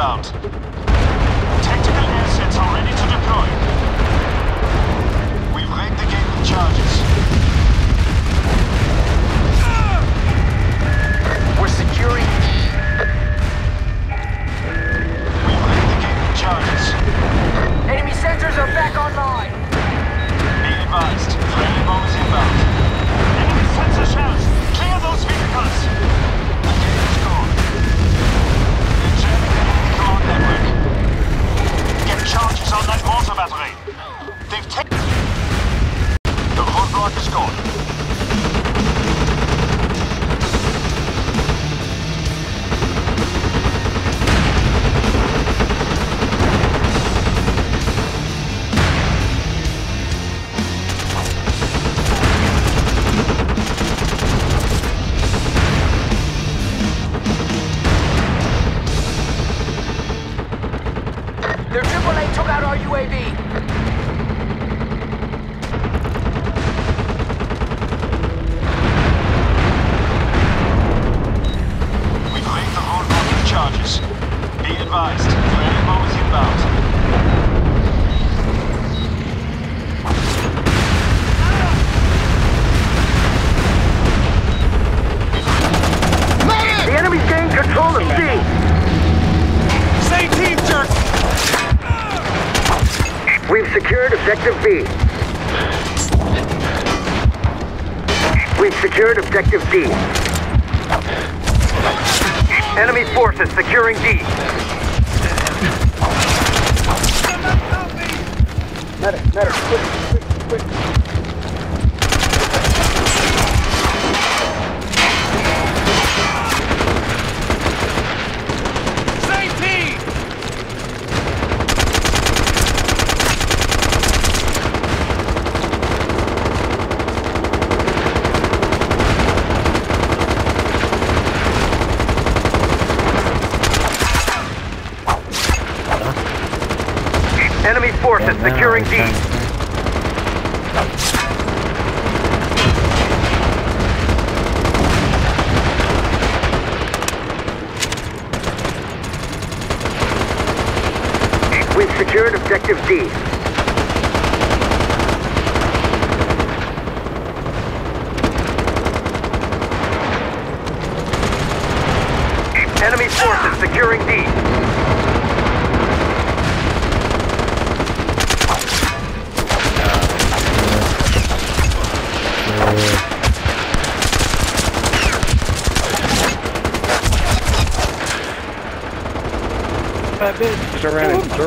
inbound. Tactical assets are ready to deploy. We've rigged the gate with charges. We're securing E. We've rigged the gate with charges. Enemy sensors are back online. Be advised, friendly bomb is inbound. Enemy sensor shells, clear those vehicles. Charges on that water battery. They've taken... The roadblock is gone. Objective D. Enemy forces securing D. Medic, medic, quick. Securing D. We've secured objective D. Enemy forces securing D. That bitch. Just around and circle.